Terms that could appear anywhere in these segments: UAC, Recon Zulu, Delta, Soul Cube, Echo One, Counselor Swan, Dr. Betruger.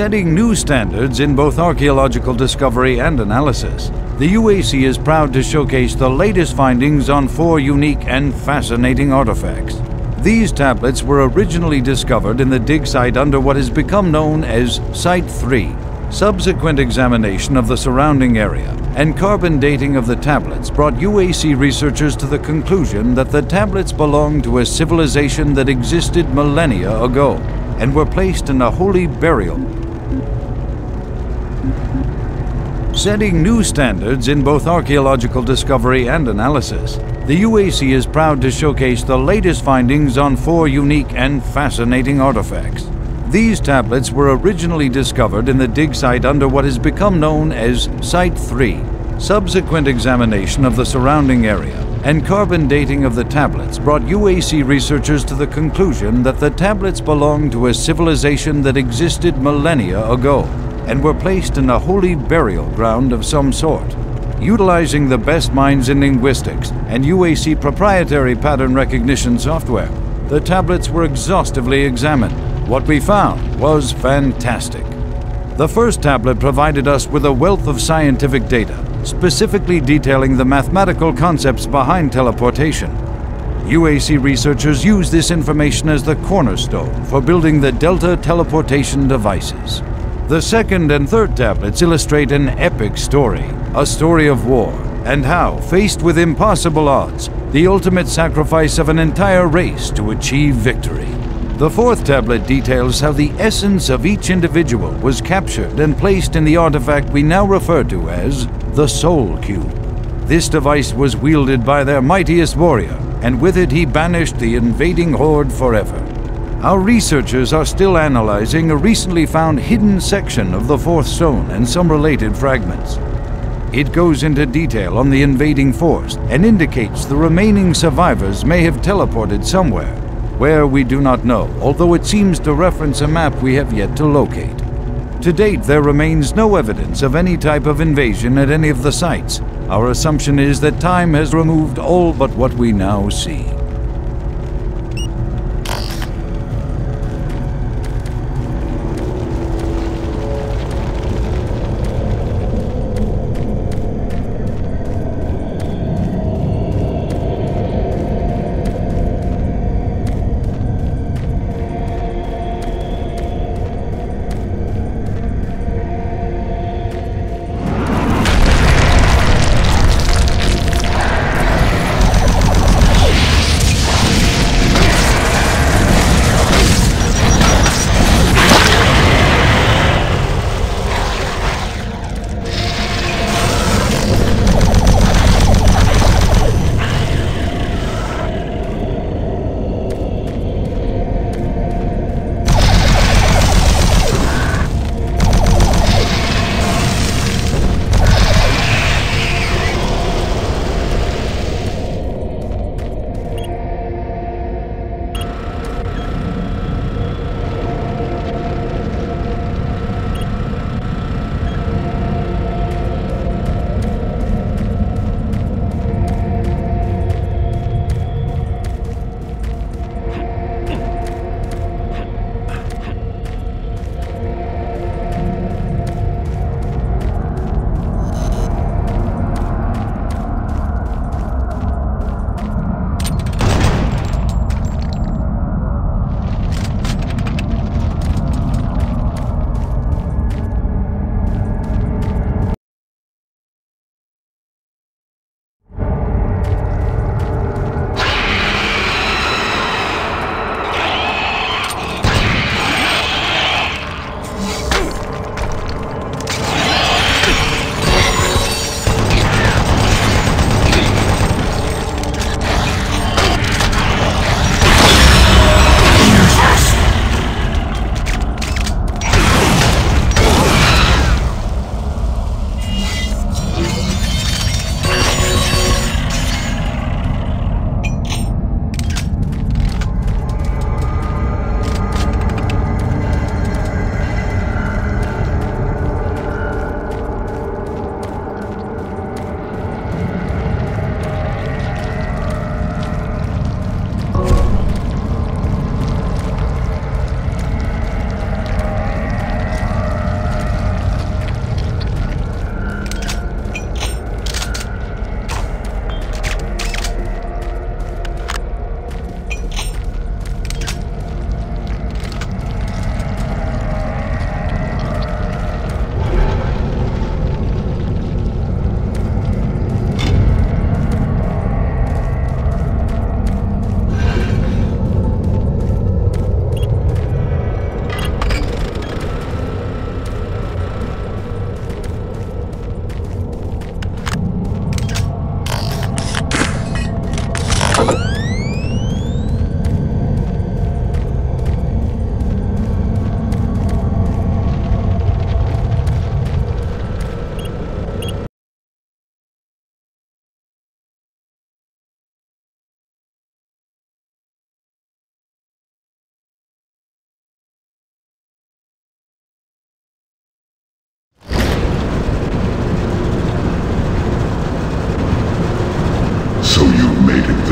setting new standards in both archaeological discovery and analysis. The UAC is proud to showcase the latest findings on 4 unique and fascinating artifacts. These tablets were originally discovered in the dig site under what has become known as Site 3. Subsequent examination of the surrounding area and carbon dating of the tablets brought UAC researchers to the conclusion that the tablets belonged to a civilization that existed millennia ago and were placed in a holy burial. Setting new standards in both archaeological discovery and analysis, the UAC is proud to showcase the latest findings on 4 unique and fascinating artifacts. These tablets were originally discovered in the dig site under what has become known as Site 3. Subsequent examination of the surrounding area and carbon dating of the tablets brought UAC researchers to the conclusion that the tablets belonged to a civilization that existed millennia ago and were placed in a holy burial ground of some sort. Utilizing the best minds in linguistics and UAC proprietary pattern recognition software, the tablets were exhaustively examined. What we found was fantastic. The first tablet provided us with a wealth of scientific data, specifically detailing the mathematical concepts behind teleportation. UAC researchers use this information as the cornerstone for building the Delta teleportation devices. The second and third tablets illustrate an epic story, a story of war, and how, faced with impossible odds, the ultimate sacrifice of an entire race to achieve victory. The fourth tablet details how the essence of each individual was captured and placed in the artifact we now refer to as the Soul Cube. This device was wielded by their mightiest warrior, and with it he banished the invading horde forever. Our researchers are still analyzing a recently found hidden section of the fourth stone and some related fragments. It goes into detail on the invading force and indicates the remaining survivors may have teleported somewhere, where we do not know, although it seems to reference a map we have yet to locate. To date, there remains no evidence of any type of invasion at any of the sites. Our assumption is that time has removed all but what we now see.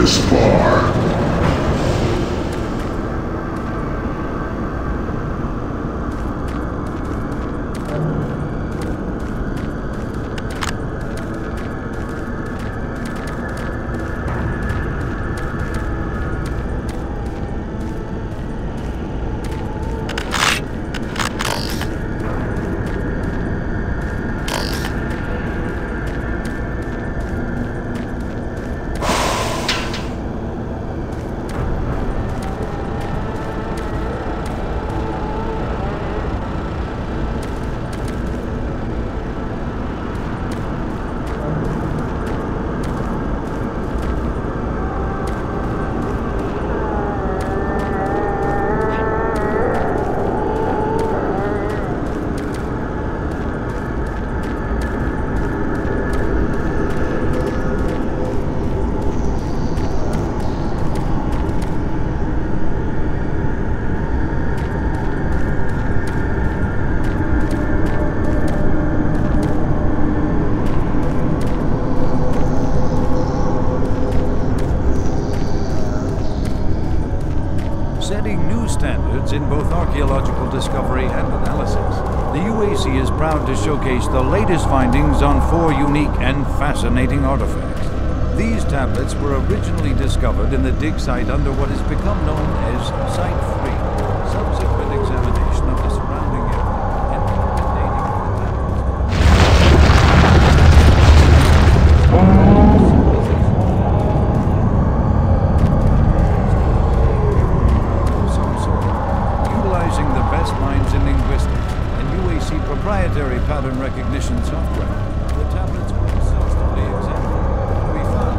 this far. In both archaeological discovery and analysis, the UAC is proud to showcase the latest findings on four unique and fascinating artifacts. These tablets were originally discovered in the dig site under what has become known as Site 3. Subsequent examination of the surrounding area and the dating of the tablets. Proprietary pattern recognition software. The tablets were exhaustively examined. We found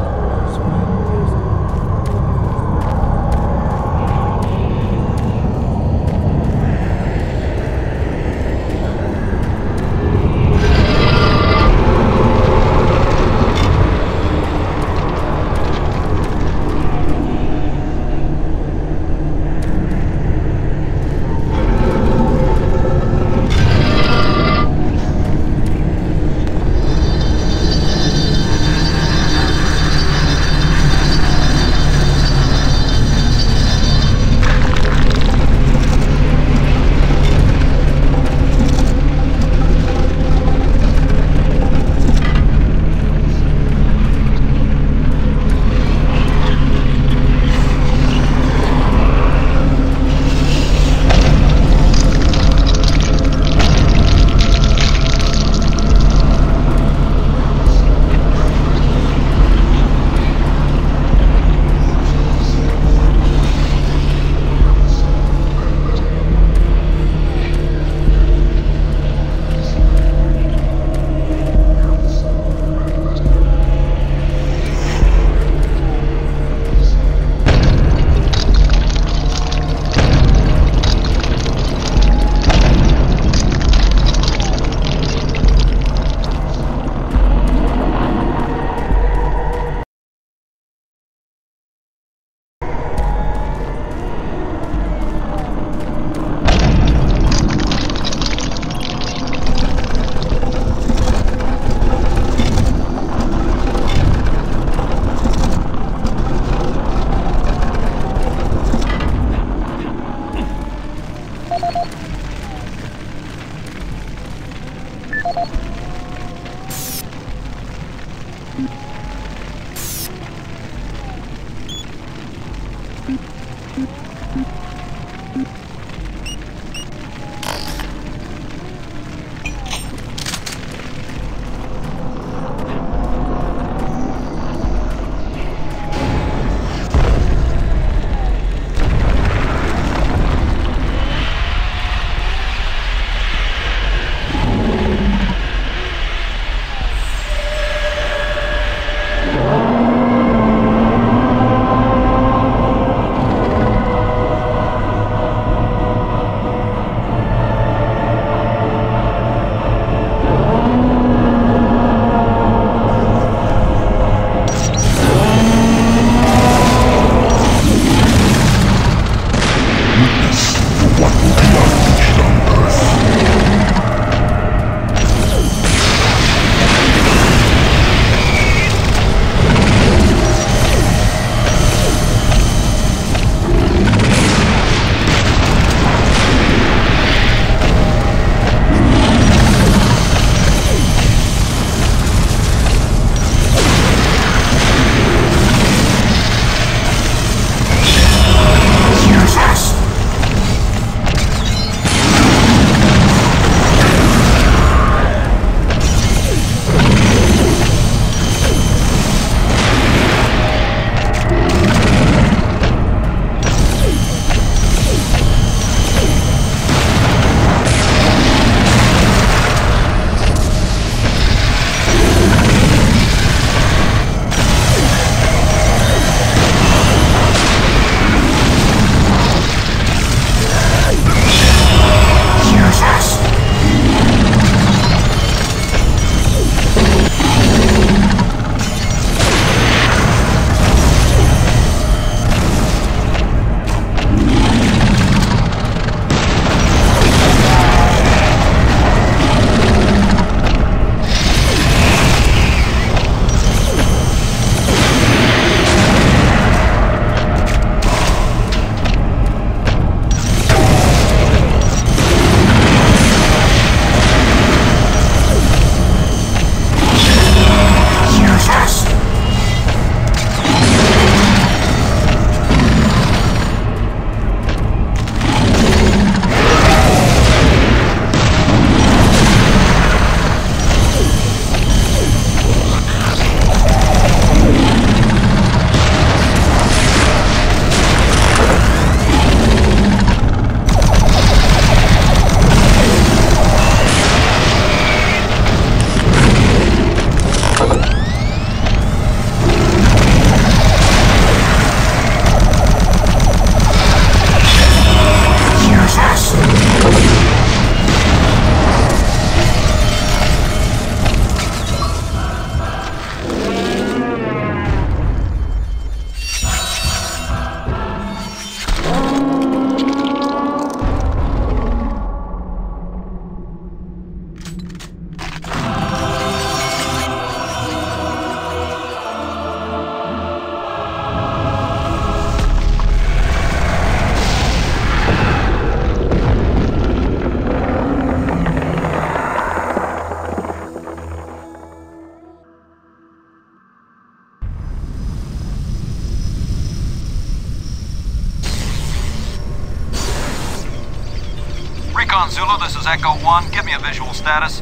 Recon Zulu, this is Echo One. Give me a visual status.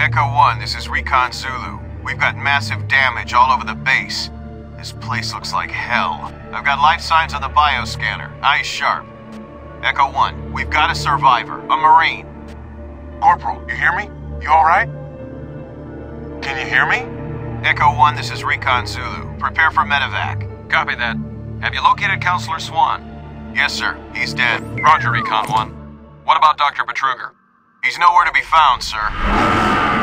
Echo One, this is Recon Zulu. We've got massive damage all over the base. This place looks like hell. I've got life signs on the bioscanner. Eyes sharp. Echo One, we've got a survivor, a Marine. Corporal, you hear me? You alright? Can you hear me? Echo One, this is Recon Zulu. Prepare for medevac. Copy that. Have you located Counselor Swan? Yes, sir. He's dead. Roger, Recon One. What about Dr. Betruger? He's nowhere to be found, sir.